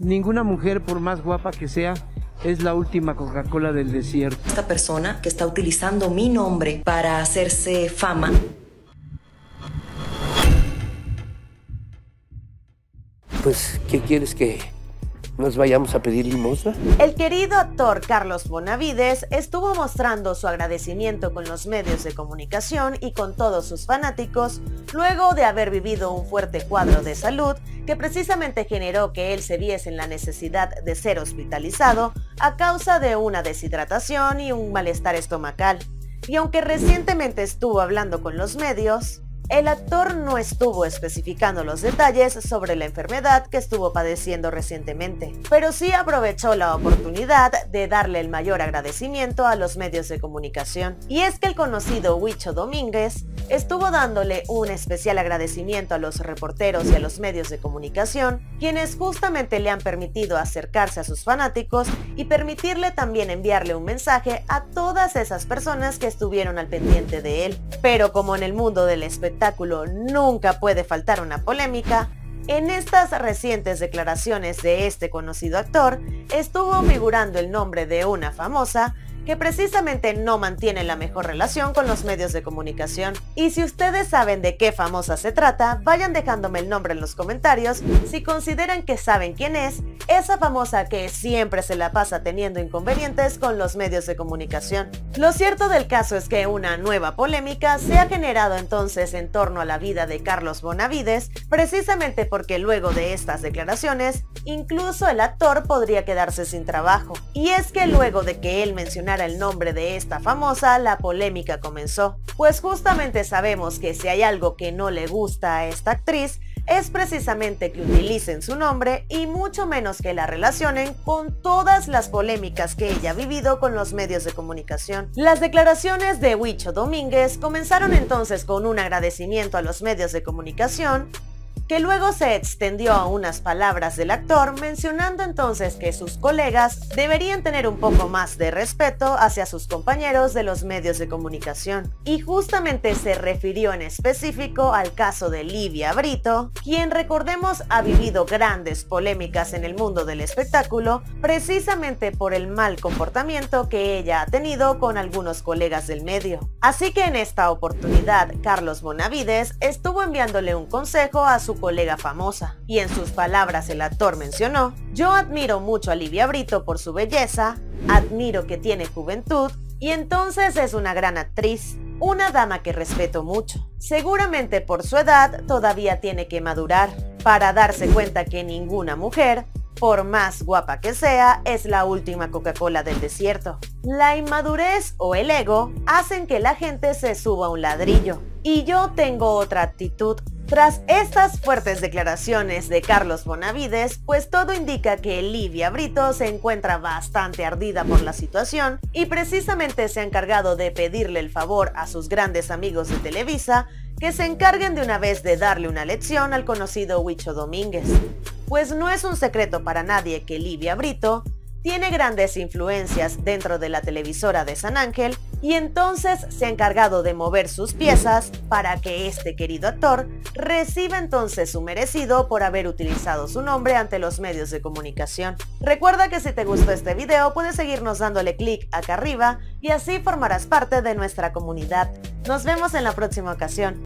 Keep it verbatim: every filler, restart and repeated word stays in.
Ninguna mujer, por más guapa que sea, es la última Coca-Cola del desierto. Esta persona que está utilizando mi nombre para hacerse fama. Pues, ¿qué quieres que nos vayamos a pedir limosna? El querido actor Carlos Bonavides estuvo mostrando su agradecimiento con los medios de comunicación y con todos sus fanáticos luego de haber vivido un fuerte cuadro de salud que precisamente generó que él se viese en la necesidad de ser hospitalizado a causa de una deshidratación y un malestar estomacal. Y aunque recientemente estuvo hablando con los medios, el actor no estuvo especificando los detalles sobre la enfermedad que estuvo padeciendo recientemente, pero sí aprovechó la oportunidad de darle el mayor agradecimiento a los medios de comunicación. Y es que el conocido Huicho Domínguez estuvo dándole un especial agradecimiento a los reporteros y a los medios de comunicación, quienes justamente le han permitido acercarse a sus fanáticos y permitirle también enviarle un mensaje a todas esas personas que estuvieron al pendiente de él. Pero como en el mundo del espectáculo nunca puede faltar una polémica, en estas recientes declaraciones de este conocido actor estuvo figurando el nombre de una famosa que precisamente no mantiene la mejor relación con los medios de comunicación. Y si ustedes saben de qué famosa se trata, vayan dejándome el nombre en los comentarios si consideran que saben quién es esa famosa que siempre se la pasa teniendo inconvenientes con los medios de comunicación. Lo cierto del caso es que una nueva polémica se ha generado entonces en torno a la vida de Carlos Bonavides, precisamente porque luego de estas declaraciones, incluso el actor podría quedarse sin trabajo. Y es que luego de que él mencionara el nombre de esta famosa, la polémica comenzó, pues justamente sabemos que si hay algo que no le gusta a esta actriz es precisamente que utilicen su nombre y mucho menos que la relacionen con todas las polémicas que ella ha vivido con los medios de comunicación. Las declaraciones de Huicho Domínguez comenzaron entonces con un agradecimiento a los medios de comunicación, que luego se extendió a unas palabras del actor, mencionando entonces que sus colegas deberían tener un poco más de respeto hacia sus compañeros de los medios de comunicación. Y justamente se refirió en específico al caso de Livia Brito, quien, recordemos, ha vivido grandes polémicas en el mundo del espectáculo, precisamente por el mal comportamiento que ella ha tenido con algunos colegas del medio. Así que en esta oportunidad, Carlos Bonavides estuvo enviándole un consejo a su colega famosa, y en sus palabras el actor mencionó: yo admiro mucho a Livia Brito por su belleza, admiro que tiene juventud y entonces es una gran actriz, una dama que respeto mucho. Seguramente por su edad todavía tiene que madurar para darse cuenta que ninguna mujer, por más guapa que sea, es la última Coca-Cola del desierto. La inmadurez o el ego hacen que la gente se suba a un ladrillo, y yo tengo otra actitud. Tras estas fuertes declaraciones de Carlos Bonavides, pues todo indica que Livia Brito se encuentra bastante ardida por la situación y precisamente se ha encargado de pedirle el favor a sus grandes amigos de Televisa que se encarguen de una vez de darle una lección al conocido Huicho Domínguez. Pues no es un secreto para nadie que Livia Brito tiene grandes influencias dentro de la televisora de San Ángel, y entonces se ha encargado de mover sus piezas para que este querido actor reciba entonces su merecido por haber utilizado su nombre ante los medios de comunicación. Recuerda que si te gustó este video puedes seguirnos dándole clic acá arriba y así formarás parte de nuestra comunidad. Nos vemos en la próxima ocasión.